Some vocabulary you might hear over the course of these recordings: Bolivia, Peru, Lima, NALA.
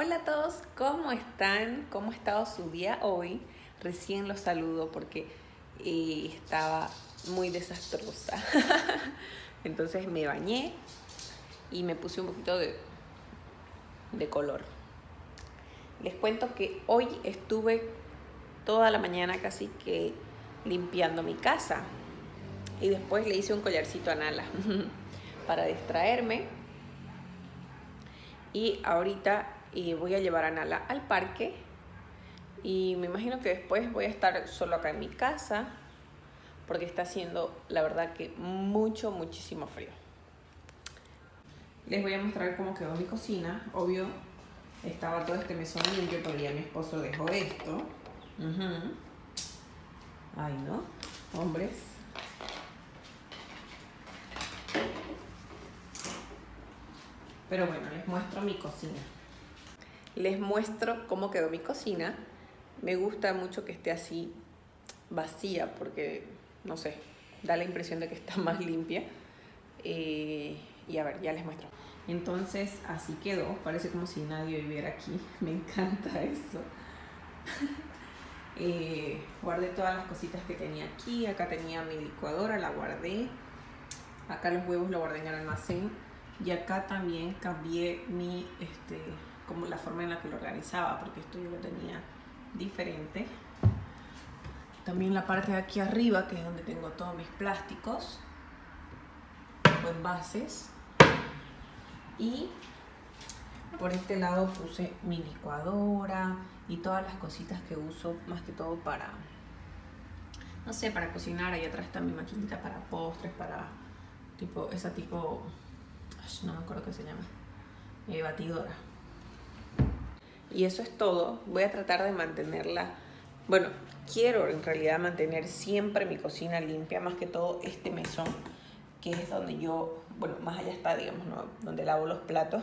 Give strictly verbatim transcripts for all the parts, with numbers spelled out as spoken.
Hola a todos, ¿cómo están? ¿Cómo ha estado su día hoy? Recién los saludo porque eh, estaba muy desastrosa. Entonces me bañé y me puse un poquito de, de color. Les cuento que hoy estuve toda la mañana casi que limpiando mi casa. Y después le hice un collarcito a Nala para distraerme. Y ahorita eh, voy a llevar a Nala al parque. Y me imagino que después voy a estar solo acá en mi casa, porque está haciendo, la verdad, que mucho, muchísimo frío. Les voy a mostrar cómo quedó mi cocina. Obvio, estaba todo este mesón limpio, pero ya mi esposo dejó esto. Uh-huh. Ay, ¿no? Hombres. Pero bueno, les muestro mi cocina. Les muestro cómo quedó mi cocina. Me gusta mucho que esté así vacía porque, no sé, da la impresión de que está más limpia. Eh, y a ver, ya les muestro. Entonces, así quedó. Parece como si nadie viviera aquí. Me encanta eso. eh, guardé todas las cositas que tenía aquí. Acá tenía mi licuadora, la guardé. Acá los huevos los guardé en el almacén. Y acá también cambié mi, este, como la forma en la que lo organizaba, porque esto yo lo tenía diferente. También la parte de aquí arriba, que es donde tengo todos mis plásticos o envases. Y por este lado puse mi licuadora y todas las cositas que uso, más que todo para, no sé, para cocinar. Ahí atrás está mi maquinita para postres, para tipo, esa tipo... no me acuerdo qué se llama, eh, batidora. Y eso es todo. Voy a tratar de mantenerla, bueno, quiero en realidad mantener siempre mi cocina limpia, más que todo este mesón, que es donde yo, bueno, más allá está, digamos, ¿no?, donde lavo los platos,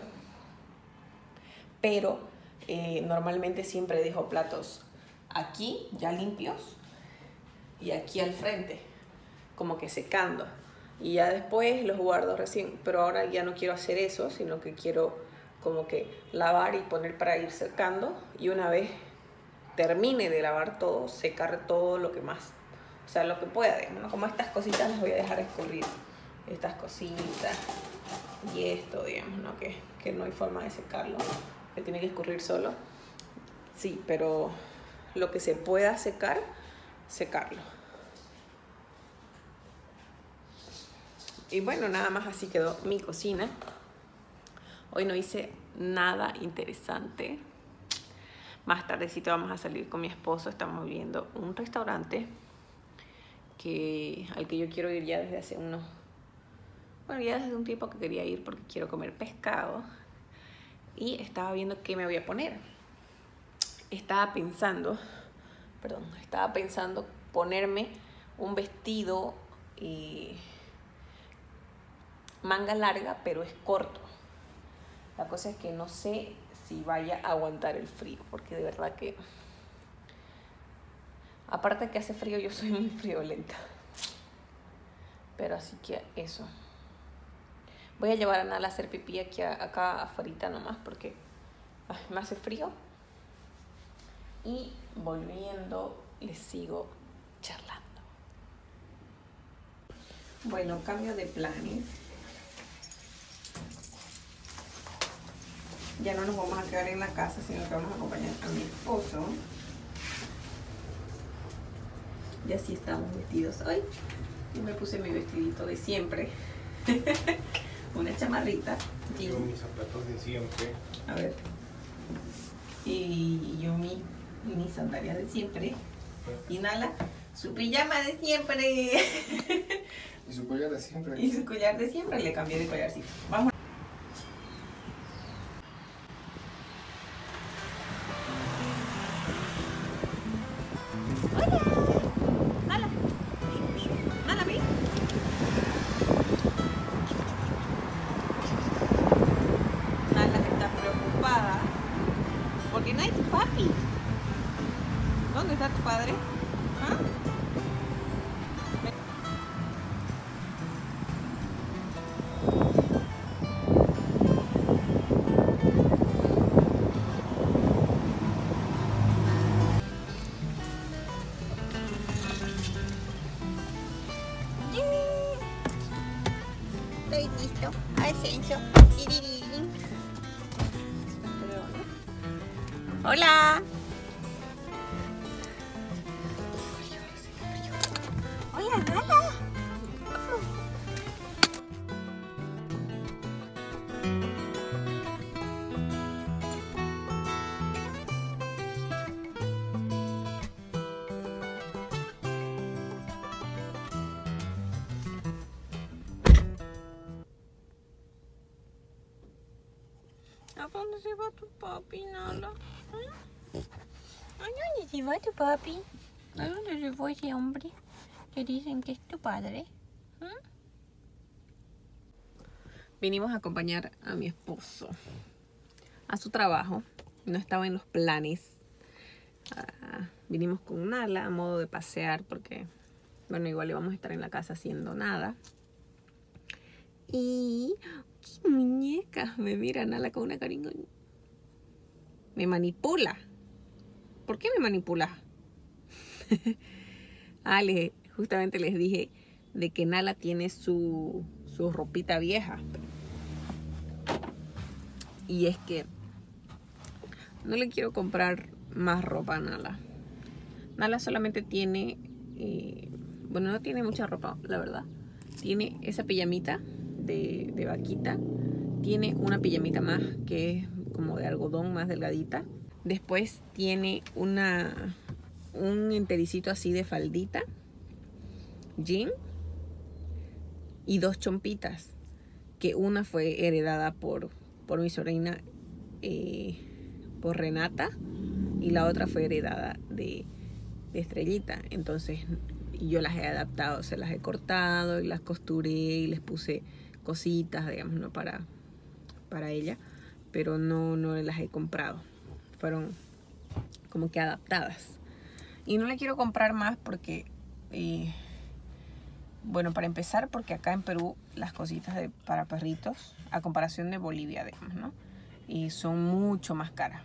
pero eh, normalmente siempre dejo platos aquí ya limpios y aquí al frente como que secando. Y ya después los guardo recién, pero ahora ya no quiero hacer eso, sino que quiero como que lavar y poner para ir secando. Y una vez termine de lavar todo, secar todo lo que más, o sea, lo que pueda, ¿no? Como estas cositas las voy a dejar escurrir. Estas cositas y esto, digamos, ¿no? Que, que no hay forma de secarlo, que tiene que escurrir solo. Sí, pero lo que se pueda secar, secarlo. Y bueno, nada más así quedó mi cocina. Hoy no hice nada interesante. Más tardecito vamos a salir con mi esposo. Estamos viendo un restaurante que, al que yo quiero ir ya desde hace unos... Bueno, ya desde un tiempo que quería ir porque quiero comer pescado. Y estaba viendo qué me voy a poner. Estaba pensando... Perdón, estaba pensando ponerme un vestido y... manga larga, pero es corto. La cosa es que no sé si vaya a aguantar el frío, porque de verdad que, aparte que hace frío, yo soy muy friolenta. Pero así que eso. Voy a llevar a Nala a hacer pipí aquí, acá afuera nomás, porque ay, me hace frío. Y volviendo les sigo charlando. Bueno, cambio de planes. Ya no nos vamos a quedar en la casa, sino que vamos a acompañar a mi esposo. Y así estamos vestidos hoy. Yo me puse mi vestidito de siempre. Una chamarrita. Y yo mis zapatos de siempre. A ver. Y yo mi, mis sandalias de siempre. Y Nala, su pijama de siempre. Y su collar de siempre. Y su collar de siempre. Le cambié de collarcito. Vamos. Benito, Ascenso, Sirirín. Hola. Hola, Nala. ¿A dónde se va tu papi, Nala? ¿Eh? ¿A dónde se va tu papi? ¿A dónde se fue ese hombre que dicen que es tu padre? ¿Eh? Vinimos a acompañar a mi esposo a su trabajo. No estaba en los planes. Uh, vinimos con Nala a modo de pasear porque, bueno, igual íbamos a estar en la casa haciendo nada. Y... ¡qué muñecas! Me mira Nala con una cariño. Me manipula. ¿Por qué me manipula? Ah, le, justamente les dije de que Nala tiene su, su ropita vieja. Y es que no le quiero comprar más ropa a Nala. Nala solamente tiene... Eh, bueno, no tiene mucha ropa, la verdad. Tiene esa pijamita De, de vaquita, tiene una pijamita más que es como de algodón, más delgadita. Después tiene una un entericito así de faldita, jean y dos chompitas, que una fue heredada por, por mi sobrina, eh, por Renata, y la otra fue heredada de, de Estrellita. Entonces yo las he adaptado, se las he cortado y las costuré y les puse cositas, digamos, no para, para ella, pero no, no las he comprado, fueron como que adaptadas. Y no le quiero comprar más porque, eh, bueno, para empezar, porque acá en Perú las cositas de, para perritos, a comparación de Bolivia, digamos, ¿no? Y son mucho más caras.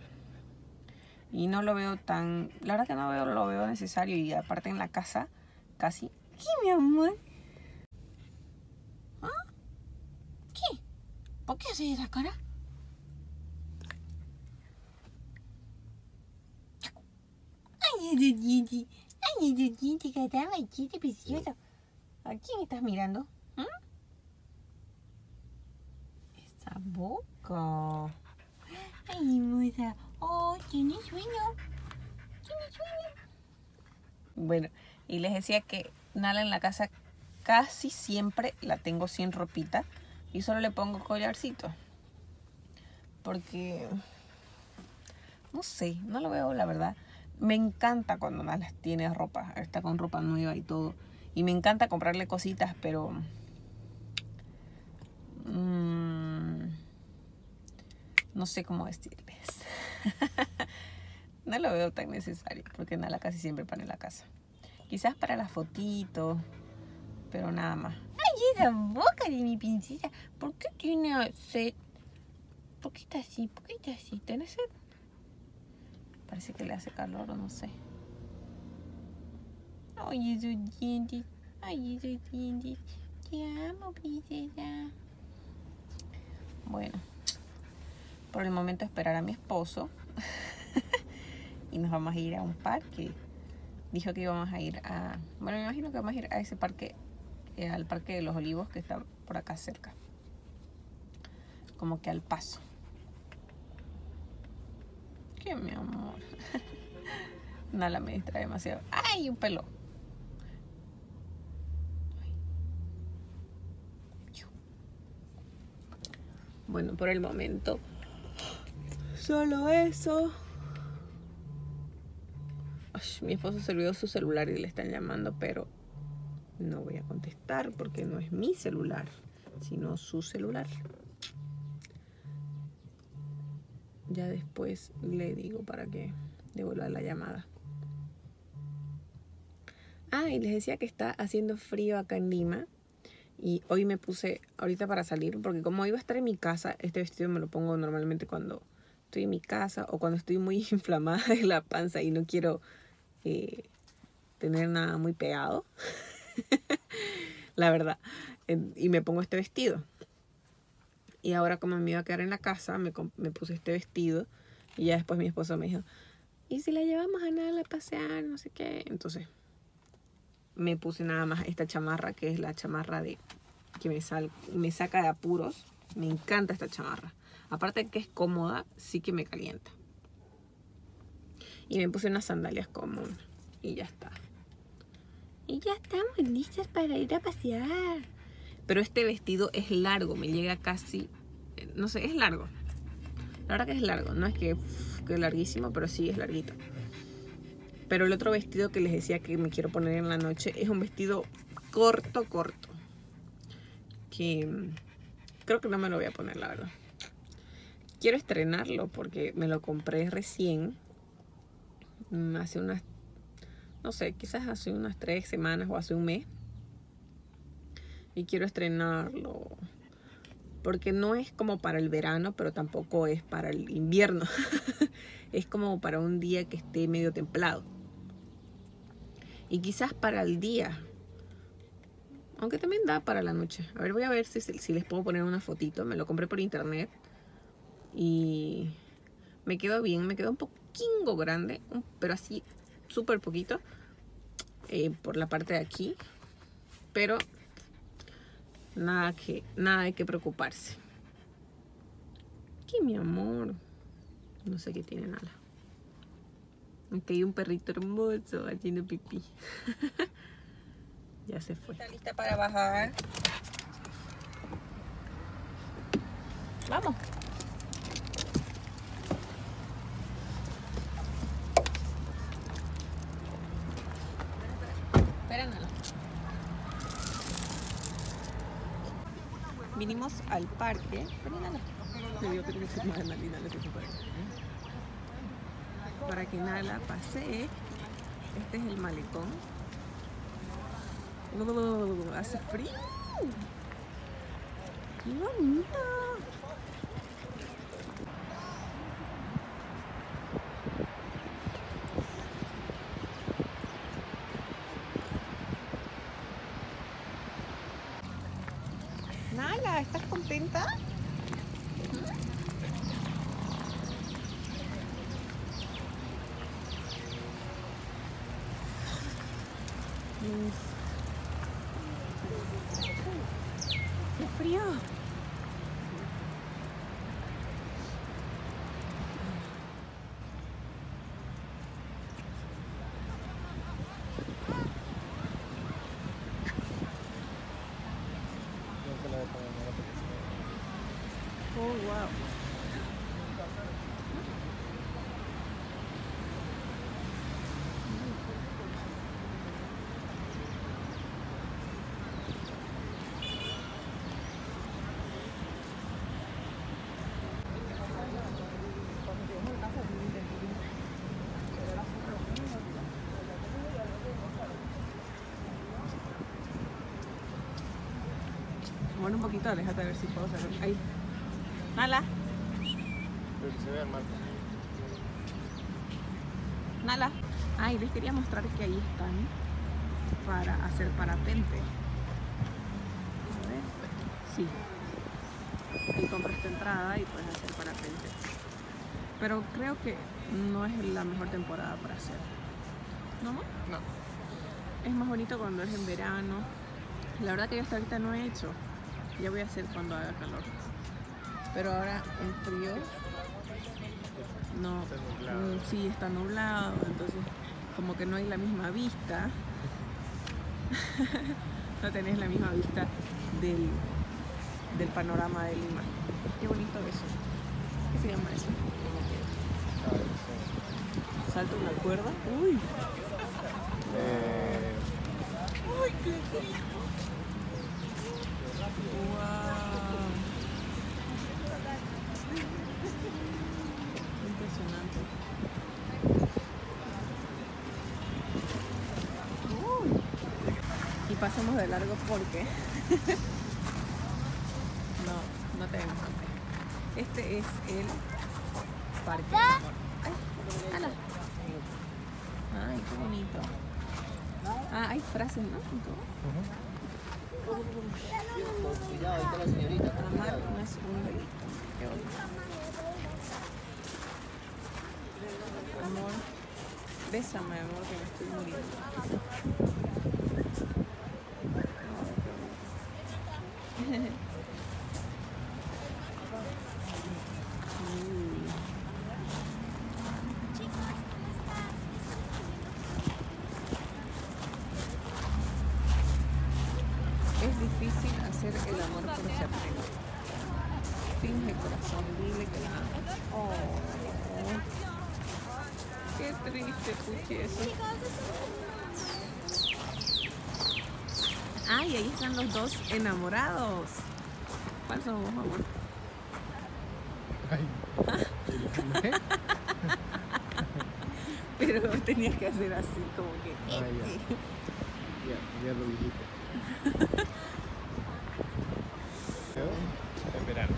Y no lo veo tan, la verdad que no veo, lo veo necesario, y aparte en la casa casi... ¿Qué, mi amor? ¿Por qué haces esa cara? Ay, ese diente. Ay, ese diente que estaba el chiste precioso. ¿A quién estás mirando? ¿Mm? Esa boca. Ay, hermosa. Oh, tiene sueño. Tiene sueño. Bueno, y les decía que Nala en la casa casi siempre la tengo sin ropita. Y solo le pongo collarcito. Porque... no sé, no lo veo, la verdad. Me encanta cuando Nala tiene ropa. Está con ropa nueva y todo. Y me encanta comprarle cositas, pero... Mmm, no sé cómo vestirles. No lo veo tan necesario. Porque Nala casi siempre para en la casa. Quizás para las fotitos. Pero nada más. ¡Ay, esa boca de mi princesa! ¿Por qué tiene sed? ¿Por qué está así? ¿Por qué está así? ¿Tienes sed? Parece que le hace calor o no sé. ¡Ay, esos dientes! ¡Ay, esos dientes! ¡Te amo, princesa! Bueno. Por el momento esperar a mi esposo. Y nos vamos a ir a un parque. Dijo que íbamos a ir a... bueno, me imagino que vamos a ir a ese parque, al Parque de los Olivos, que está por acá cerca, como que al paso. Que mi amor. Nala me distrae demasiado. ¡Ay, un pelo! Bueno, por el momento solo eso. Ay, mi esposo se olvidó su celular y le están llamando, pero no voy a contestar porque no es mi celular, sino su celular. Ya después le digo para que devuelva la llamada. Ah, y les decía que está haciendo frío acá en Lima. Y hoy me puse ahorita para salir, porque como iba a estar en mi casa, este vestido me lo pongo normalmente cuando estoy en mi casa o cuando estoy muy inflamada de la panza y no quiero eh, tener nada muy pegado. La verdad. Y me pongo este vestido. Y ahora como me iba a quedar en la casa, me, me puse este vestido. Y ya después mi esposo me dijo, ¿y si la llevamos a Nala a pasear? No sé qué. Entonces me puse nada más esta chamarra, que es la chamarra de que me, sal, me saca de apuros. Me encanta esta chamarra. Aparte de que es cómoda, sí que me calienta. Y me puse unas sandalias comunes. Y ya está. Y ya estamos listas para ir a pasear. Pero este vestido es largo. Me llega casi... No sé, es largo. La verdad que es largo. No es que, uf, que es larguísimo, pero sí es larguito. Pero el otro vestido que les decía que me quiero poner en la noche es un vestido corto, corto. Que... creo que no me lo voy a poner, la verdad. Quiero estrenarlo porque me lo compré recién. Hace unas... no sé, quizás hace unas tres semanas o hace un mes. Y quiero estrenarlo. Porque no es como para el verano, pero tampoco es para el invierno. Es como para un día que esté medio templado. Y quizás para el día. Aunque también da para la noche. A ver, voy a ver si, si les puedo poner una fotito. Me lo compré por internet. Y me quedó bien. Me quedó un poquingo grande. Pero así, súper poquito. Eh, por la parte de aquí. Pero... Nada que, nada hay que preocuparse. ¿Qué, mi amor? No sé qué tiene Nala. Aquí hay un perrito hermoso haciendo pipí. Ya se fue. ¿Está lista para bajar? Vamos. Vinimos al parque. Para que Nala pasee. Este es el malecón. Oh, hace frío. ¡Qué bonito! ¿Estás contenta? ¡Qué frío! Bueno, un poquito, aléjate a ver si puedo sacar. Ahí. Nala. Pero que se vea el marco. Nala. Ay, les quería mostrar que ahí están para hacer parapente. A ver. Sí. Ahí compras esta entrada y puedes hacer parapente. Pero creo que no es la mejor temporada para hacer. ¿No? No. Es más bonito cuando es en verano. La verdad que yo hasta ahorita no he hecho. Ya voy a hacer cuando haga calor. Pero ahora el frío no, está sí está nublado, entonces como que no hay la misma vista. No tenés la misma vista del, del panorama de Lima. Qué bonito eso. ¿Qué se llama eso? Salto una cuerda. Uy. Eh... Uy, qué frío. Y pasamos de largo porque no, no tenemos hambre. Este es el parque. Ay, ala. Ay, qué bonito. Ah, hay frases, ¿no? Uh-huh. Cuidado, ahí está la señorita. Amar no es un delito. Amor, bésame, amor, que me estoy muriendo. Hacer el amor con ese apego. Finge, corazón, dile que la amas. Oh, qué triste, escuché eso. Ay, ahí están los dos enamorados. ¿Cuál somos, amor? Ay. Pero tenías que hacer así, como que. Ah, ya. Ya, ya lo dijiste. En verano.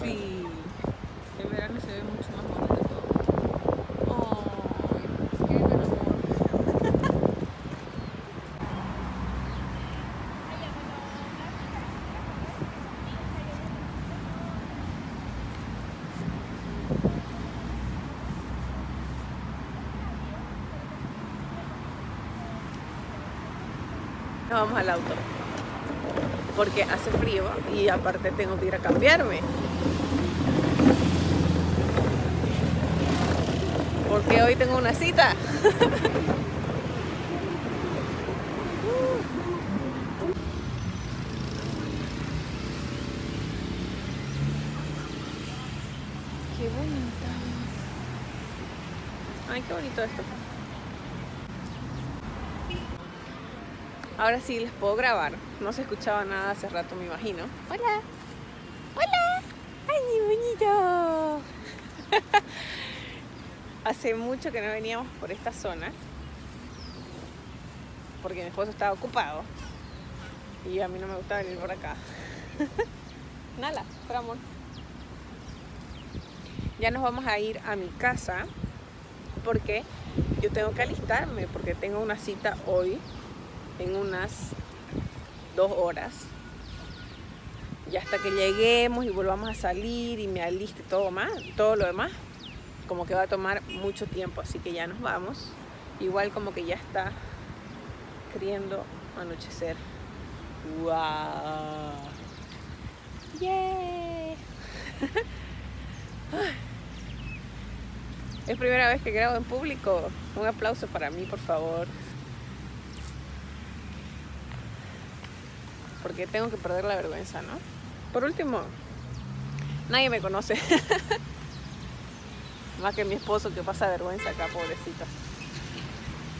Sí, en verano se ve mucho más bonito todo. Oh, qué hermoso. Nos vamos al auto, porque hace frío y aparte tengo que ir a cambiarme. Porque hoy tengo una cita. Qué bonita. Ay, qué bonito esto. Ahora sí les puedo grabar. No se escuchaba nada hace rato, me imagino. ¡Hola! ¡Hola! ¡Ay, qué bonito! Hace mucho que no veníamos por esta zona, porque mi esposo estaba ocupado y a mí no me gusta venir por acá. Nala, por amor. Ya nos vamos a ir a mi casa porque yo tengo que alistarme, porque tengo una cita hoy. En unas dos horas. Y hasta que lleguemos y volvamos a salir y me aliste todo más, todo lo demás, como que va a tomar mucho tiempo, así que ya nos vamos. Igual como que ya está queriendo anochecer. ¡Wow! ¡Yeah! Es primera vez que grabo en público. Un aplauso para mí, por favor. Porque tengo que perder la vergüenza, ¿no? Por último, nadie me conoce. Más que mi esposo, que pasa vergüenza acá, pobrecito.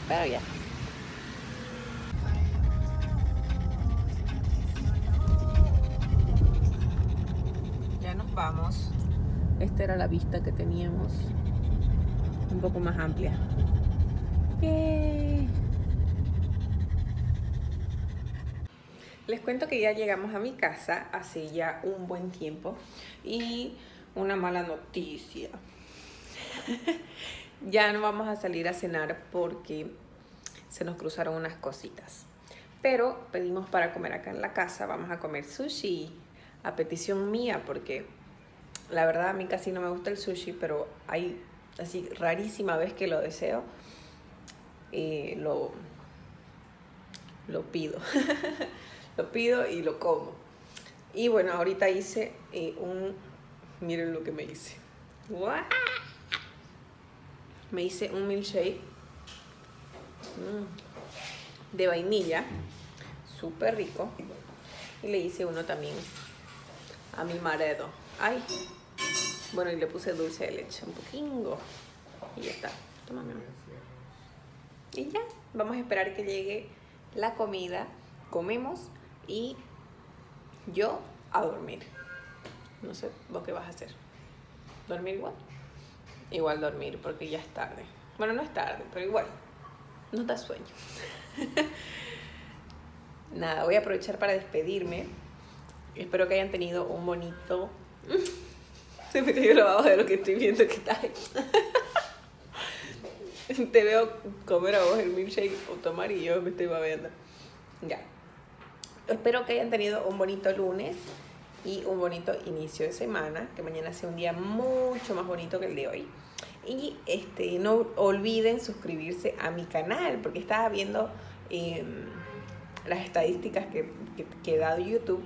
Pero ya. Ya nos vamos. Esta era la vista que teníamos. Un poco más amplia. ¡Yay! Les cuento que ya llegamos a mi casa hace ya un buen tiempo y una mala noticia. Ya no vamos a salir a cenar porque se nos cruzaron unas cositas. Pero pedimos para comer acá en la casa. Vamos a comer sushi a petición mía porque la verdad a mí casi no me gusta el sushi, pero hay así rarísima vez que lo deseo y lo, lo pido. Lo pido y lo como. Y bueno, ahorita hice eh, un... Miren lo que me hice. ¡Wow! Me hice un milkshake mm, de vainilla. Súper rico. Y le hice uno también a mi marido. ¡Ay! Bueno, y le puse dulce de leche. Un poquingo. Y ya está. Tómame. Y ya. Vamos a esperar que llegue la comida. Comemos. Y yo a dormir. No sé, ¿vos qué vas a hacer? ¿Dormir igual? Igual dormir, porque ya es tarde. Bueno, no es tarde, pero igual. No da sueño. Nada, voy a aprovechar para despedirme. Espero que hayan tenido un bonito... Se me cayó lo abajo de lo que estoy viendo que está ahí. Te veo comer a vos el milkshake o tomar y yo me estoy babeando. Ya. Espero que hayan tenido un bonito lunes y un bonito inicio de semana, que mañana sea un día mucho más bonito que el de hoy. Y este, no olviden suscribirse a mi canal, porque estaba viendo eh, las estadísticas que, que, que he dado YouTube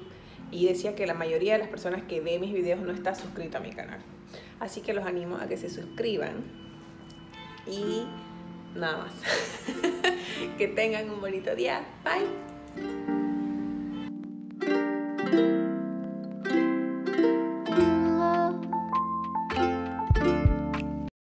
y decía que la mayoría de las personas que ve mis videos no está suscrito a mi canal. Así que los animo a que se suscriban y nada más. Que tengan un bonito día. Bye.